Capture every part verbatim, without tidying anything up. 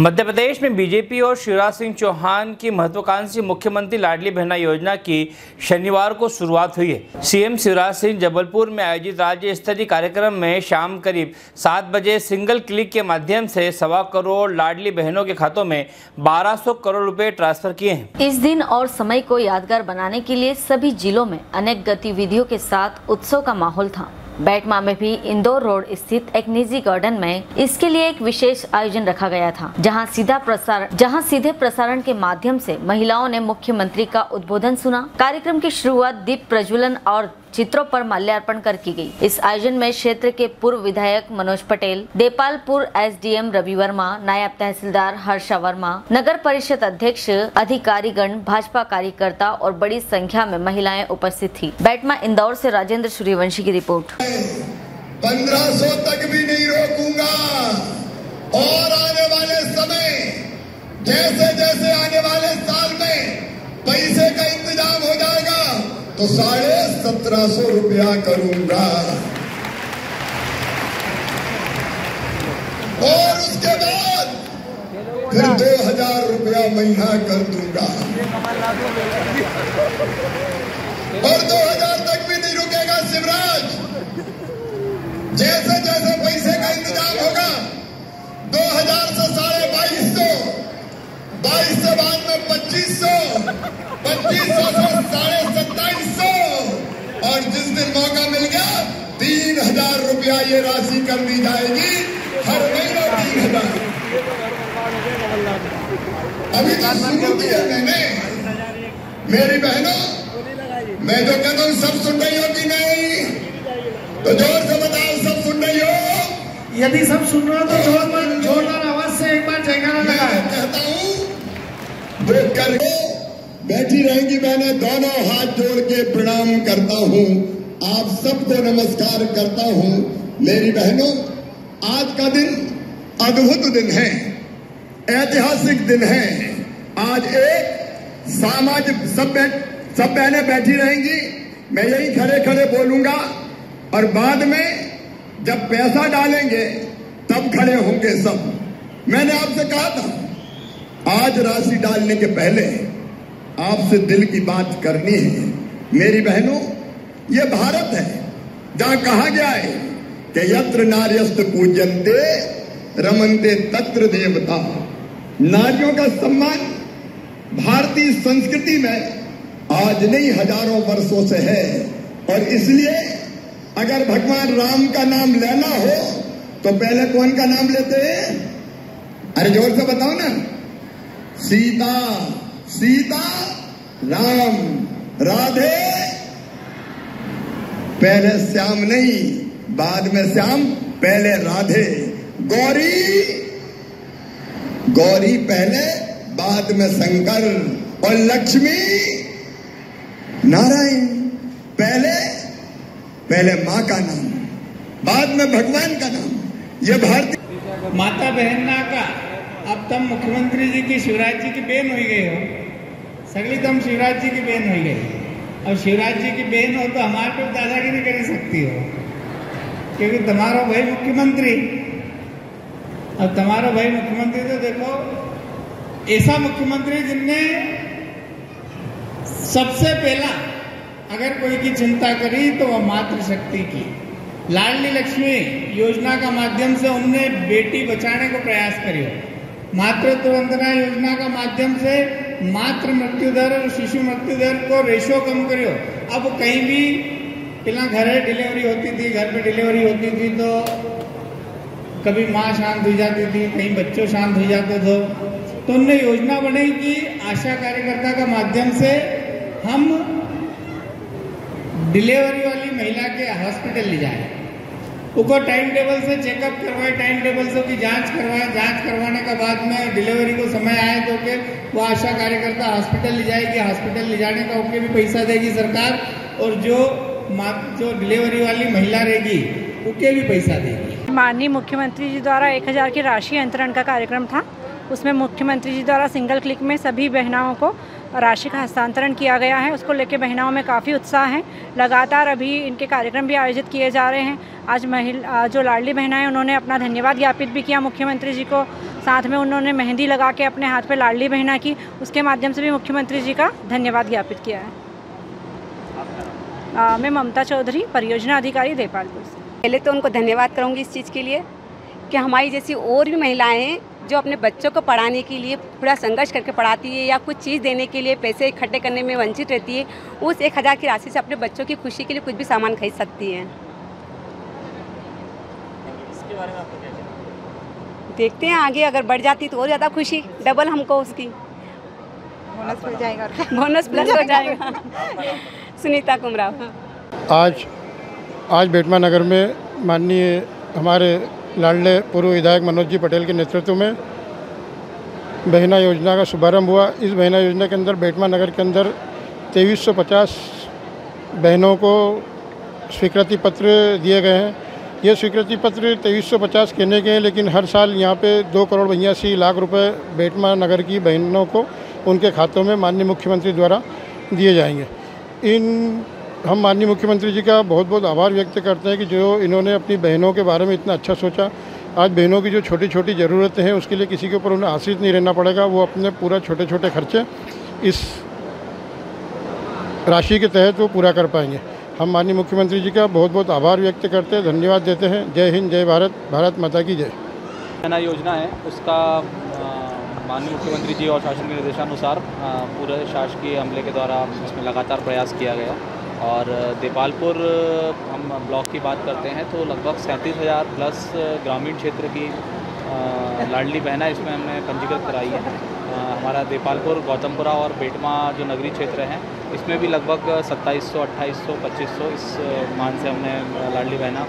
मध्य प्रदेश में बीजेपी और शिवराज सिंह चौहान की महत्वाकांक्षी मुख्यमंत्री लाडली बहना योजना की शनिवार को शुरुआत हुई है। सीएम शिवराज सिंह जबलपुर में आयोजित राज्य स्तरीय कार्यक्रम में शाम करीब सात बजे सिंगल क्लिक के माध्यम से सवा करोड़ लाडली बहनों के खातों में बारह सौ करोड़ रुपए ट्रांसफर किए हैं। इस दिन और समय को यादगार बनाने के लिए सभी जिलों में अनेक गतिविधियों के साथ उत्सव का माहौल था। बेटमा में भी इंदौर रोड स्थित एक निजी गार्डन में इसके लिए एक विशेष आयोजन रखा गया था, जहां सीधा प्रसारण जहां सीधे प्रसारण के माध्यम से महिलाओं ने मुख्यमंत्री का उद्बोधन सुना। कार्यक्रम की शुरुआत दीप प्रज्वलन और चित्रों पर माल्यार्पण कर की गई। इस आयोजन में क्षेत्र के पूर्व विधायक मनोज पटेल, देपालपुर एसडीएम रवि वर्मा, नायब तहसीलदार हर्षा वर्मा, नगर परिषद अध्यक्ष, अधिकारीगण, भाजपा कार्यकर्ता और बड़ी संख्या में महिलाएं उपस्थित थी। बेटमा इंदौर से राजेंद्र सूर्यवंशी की रिपोर्ट। पंद्रह सौ तक भी नहीं रोकूंगा और आने वाले समय जैसे जैसे आने वाले साल में पैसे का इंतजाम हो जाएगा तो साढ़े सत्रह सौ रुपया करूंगा और उसके बाद फिर दो हजार रुपया महीना कर दूंगा और दो हजार तक भी नहीं रुकेगा शिवराज। जैसे जैसे पैसे का इंतजाम होगा दो हजार से साढ़े बाईस सौ, बाईस से बाद में पच्चीस सौ, पच्चीस सौ से साढ़े मौका मिल गया तीन हजार रुपया ये राशि कर दी जाएगी हर महीना तीन हजार। अभी तो शुरू किया मैंने। मेरी बहनों, मैं जो कहता हूँ सब सुन रही हो कि नहीं, तो जोर से बताओ सब सुन रही हो? यदि सब सुन रहा तो जोरदार जोरदार आवाज से एक बार जयकारा लगा। कहता हूँ ब्रेक करके बैठी रहेंगी। मैंने दोनों हाथ जोड़ के प्रणाम करता हूँ, आप सबको नमस्कार करता हूं। मेरी बहनों, आज का दिन अद्भुत दिन है, ऐतिहासिक दिन है। आज एक सामाजिक सब सब बहनें बैठी रहेंगी, मैं यही खड़े खड़े बोलूंगा और बाद में जब पैसा डालेंगे तब खड़े होंगे सब। मैंने आपसे कहा था आज राशि डालने के पहले आपसे दिल की बात करनी है। मेरी बहनों, ये भारत है जहां कहा गया है कि यत्र नार्यस्त पूजनते रमनते तत्र देवता। नारियों का सम्मान भारतीय संस्कृति में आज नहीं हजारों वर्षों से है और इसलिए अगर भगवान राम का नाम लेना हो तो पहले कौन का नाम लेते हैं? अरे जोर से बताओ ना। सीता, सीता राम, राधे। पहले श्याम नहीं, बाद में श्याम, पहले राधे। गौरी, गौरी पहले, बाद में शंकर। और लक्ष्मी नारायण पहले, पहले माँ का नाम, बाद में भगवान का नाम। ये भारतीय माता बहना का अब तम मुख्यमंत्री जी की शिवराज जी की बहन हो गई हो, सगली तम शिवराज जी की बहन हो गई। और शिवराज जी की बहन हो तो हमारे पे दादागिरी कर सकती हो, क्योंकि तुम्हारा भाई मुख्यमंत्री। अब तुम्हारा भाई मुख्यमंत्री तो देखो ऐसा मुख्यमंत्री जिनने सबसे पहला अगर कोई की चिंता करी तो वह मातृशक्ति की। लाडली लक्ष्मी योजना का माध्यम से उनने बेटी बचाने को प्रयास करी हो। मातृत्व वंदना योजना का माध्यम से मातृ मृत्यु दर और शिशु मृत्यु दर को रेशो कम करो। अब कहीं भी पहला घर है डिलीवरी होती थी, घर पे डिलीवरी होती थी तो कभी माँ शांत हो जाती थी, कहीं बच्चों शांत हो जाते थे। तो उनने योजना बनाई कि आशा कार्यकर्ता का माध्यम से हम डिलीवरी वाली महिला के हॉस्पिटल ले जाए, उनको टाइम टेबल से चेकअप करवाए, टाइम टेबल से उसकी जांच करवाए। जांच करवाने के बाद में डिलीवरी को समय आए तो के वो आशा कार्यकर्ता हॉस्पिटल ले जाएगी। हॉस्पिटल ले जाने का उसके भी पैसा देगी सरकार, और जो जो डिलीवरी वाली महिला रहेगी उसके भी पैसा देगी। माननीय मुख्यमंत्री जी द्वारा एक हजार की राशि अंतरण का कार्यक्रम था, उसमें मुख्यमंत्री जी द्वारा सिंगल क्लिक में सभी बहनाओं को राशि का हस्तांतरण किया गया है। उसको लेके बहनाओं में काफ़ी उत्साह है। लगातार अभी इनके कार्यक्रम भी आयोजित किए जा रहे हैं। आज महिला जो लाडली बहना है उन्होंने अपना धन्यवाद ज्ञापित भी किया मुख्यमंत्री जी को। साथ में उन्होंने मेहंदी लगा के अपने हाथ पे लाडली बहना की, उसके माध्यम से भी मुख्यमंत्री जी का धन्यवाद ज्ञापित किया है। आ, मैं ममता चौधरी, परियोजना अधिकारी, देपालपुर से। पहले तो उनको धन्यवाद करूँगी इस चीज़ के लिए कि हमारी जैसी और भी महिलाएँ हैं जो अपने बच्चों को पढ़ाने के लिए पूरा संघर्ष करके पढ़ाती है या कुछ चीज़ देने के लिए पैसे इकट्ठे करने में वंचित रहती है, उस एक हज़ार की राशि से अपने बच्चों की खुशी के लिए कुछ भी सामान खरीद सकती है। इसके बारे में आपको क्या चाहिए? देखते हैं आगे अगर बढ़ जाती तो और ज़्यादा खुशी, डबल हमको उसकी बोनस मिल जाएगा, बोनस प्लस हो जाएगा। सुनीता कुमराव। आज आज बेटमा नगर में माननीय हमारे लाडले पूर्व विधायक मनोज जी पटेल के नेतृत्व में बहना योजना का शुभारंभ हुआ। इस बहना योजना के अंदर बेटमा नगर के अंदर तेईस सौ पचास बहनों को स्वीकृति पत्र दिए गए हैं। ये स्वीकृति पत्र तेईस सौ पचास कहने के हैं, लेकिन हर साल यहाँ पे दो करोड़ बयासी लाख रुपए बेटमा नगर की बहनों को उनके खातों में माननीय मुख्यमंत्री द्वारा दिए जाएंगे। इन हम माननीय मुख्यमंत्री जी का बहुत बहुत आभार व्यक्त करते हैं कि जो इन्होंने अपनी बहनों के बारे में इतना अच्छा सोचा। आज बहनों की जो छोटी छोटी ज़रूरतें हैं उसके लिए किसी के ऊपर उन्हें आश्रित नहीं रहना पड़ेगा, वो अपने पूरा छोटे छोटे खर्चे इस राशि के तहत वो पूरा कर पाएंगे। हम माननीय मुख्यमंत्री जी का बहुत बहुत आभार व्यक्त करते हैं, धन्यवाद देते हैं। जय हिंद, जय भारत, भारत माता की जय। बहना योजना है उसका माननीय मुख्यमंत्री जी और शासन के निर्देशानुसार पूरे शासकीय अमले के द्वारा इसमें लगातार प्रयास किया गया। और देपालपुर हम ब्लॉक की बात करते हैं तो लगभग सैंतीस हज़ार प्लस ग्रामीण क्षेत्र की लाडली बहना इसमें हमने पंजीकृत कराई है। हमारा देपालपुर, गौतमपुरा और बेटमा जो नगरीय क्षेत्र हैं इसमें भी लगभग सत्ताईस सौ, अट्ठाईस सौ, पच्चीस सौ इस मान से हमने लाडली बहना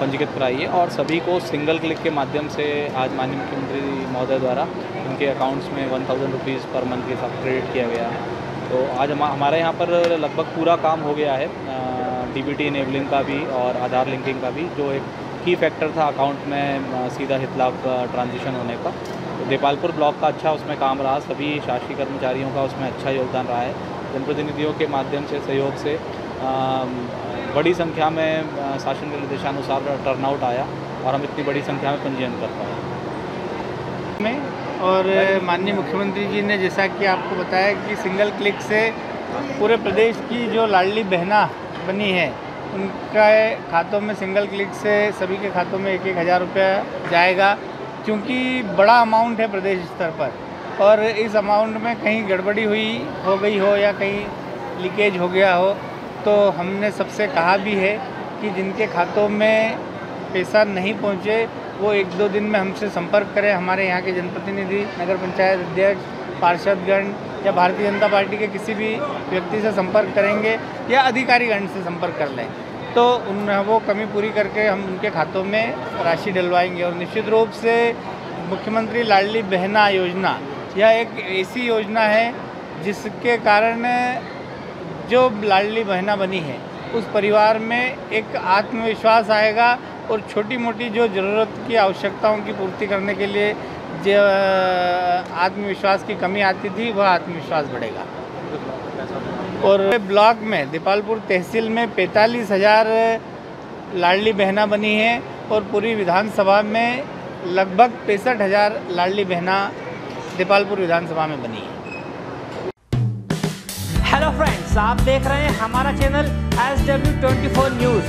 पंजीकृत कराई है। और सभी को सिंगल क्लिक के माध्यम से आज माननीय मुख्यमंत्री महोदय द्वारा उनके अकाउंट्स में one thousand rupees per month के साथ क्रेडिट किया गया है। तो आज हम हमारे यहाँ पर लगभग पूरा काम हो गया है, डीबीटी इनेबलिंग का भी और आधार लिंकिंग का भी, जो एक की फैक्टर था अकाउंट में सीधा हित लाभ ट्रांजिशन होने का। तो देपालपुर ब्लॉक का अच्छा उसमें काम रहा, सभी शासकीय कर्मचारियों का उसमें अच्छा योगदान रहा है। जनप्रतिनिधियों के माध्यम से सहयोग से आ, बड़ी संख्या में शासन के निर्देशानुसार टर्नआउट आया और हम इतनी बड़ी संख्या में पंजीयन कर पाए में। और माननीय मुख्यमंत्री जी ने जैसा कि आपको बताया कि सिंगल क्लिक से पूरे प्रदेश की जो लाडली बहना बनी है उनका खातों में सिंगल क्लिक से सभी के खातों में एक एक हज़ार रुपया जाएगा, क्योंकि बड़ा अमाउंट है प्रदेश स्तर पर। और इस अमाउंट में कहीं गड़बड़ी हुई हो गई हो या कहीं लीकेज हो गया हो तो हमने सबसे कहा भी है कि जिनके खातों में पैसा नहीं पहुंचे वो एक दो दिन में हमसे संपर्क करें। हमारे यहाँ के जनप्रतिनिधि, नगर पंचायत अध्यक्ष, पार्षदगण या भारतीय जनता पार्टी के किसी भी व्यक्ति से संपर्क करेंगे या अधिकारीगण से संपर्क कर लें तो उन वो कमी पूरी करके हम उनके खातों में राशि डलवाएंगे। और निश्चित रूप से मुख्यमंत्री लाडली बहना योजना यह एक ऐसी योजना है जिसके कारण जो लाडली बहना बनी है उस परिवार में एक आत्मविश्वास आएगा और छोटी मोटी जो ज़रूरत की आवश्यकताओं की पूर्ति करने के लिए जो आत्मविश्वास की कमी आती थी वह आत्मविश्वास बढ़ेगा। और ब्लॉक में देपालपुर तहसील में पैंतालीस हज़ार लाडली बहना बनी है और पूरी विधानसभा में लगभग पैंसठ हज़ार लाडली बहना देपालपुर विधानसभा में बनी है। हेलो फ्रेंड्स, आप देख रहे हैं हमारा चैनल एस डब्ल्यू चौबीस न्यूज़।